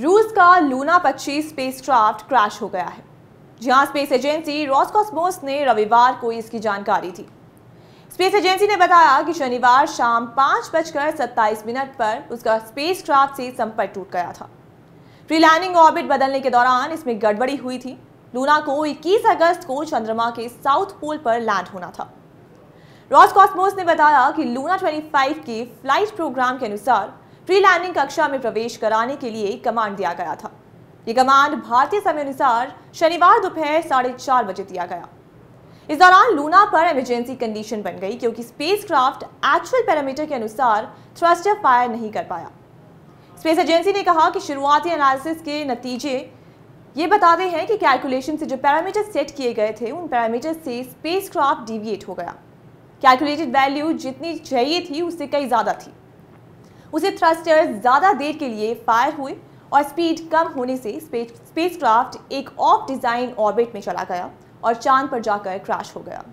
रूस का Luna 25 spacecraft crash हो गया है। जहां स्पेस एजेंसी रॉस्कोस्मोस ने रविवार को इसकी जानकारी दी। स्पेस एजेंसी ने बताया कि शनिवार शाम 5:27 पर उसका स्पेसक्राफ्ट से संपर्क टूट गया था। प्री लैंडिंग ऑर्बिट बदलने के दौरान इसमें गड़बड़ी हुई थी। लूना को 21 अगस्त को चंद्रमा के साउथ पोल पर लैंड होना था। रॉस्कोस्मोस ने बताया कि लूना 25 के फ्लाइट प्रोग्राम के अनुसार प्री लैंडिंग कक्षा में प्रवेश कराने के लिए कमांड दिया गया था। ये कमांड भारतीय समय अनुसार शनिवार दोपहर 4:30 बजे दिया गया। इस दौरान लूना पर इमरजेंसी कंडीशन बन गई क्योंकि स्पेसक्राफ्ट एक्चुअल पैरामीटर के अनुसार थ्रस्टर फायर नहीं कर पाया। स्पेस एजेंसी ने कहा कि शुरुआती एनालिसिस के नतीजे ये बताते हैं कि कैलकुलेशन से जो पैरामीटर सेट किए गए थे उन पैरामीटर से स्पेसक्राफ्ट डिविएट हो गया। कैलकुलेटेड वैल्यू जितनी चाहिए थी उससे कई ज़्यादा थी। उसे थ्रस्टर्स ज़्यादा देर के लिए फायर हुए और स्पीड कम होने से स्पेसक्राफ्ट एक ऑफ डिज़ाइन ऑर्बिट में चला गया और चांद पर जाकर क्रैश हो गया।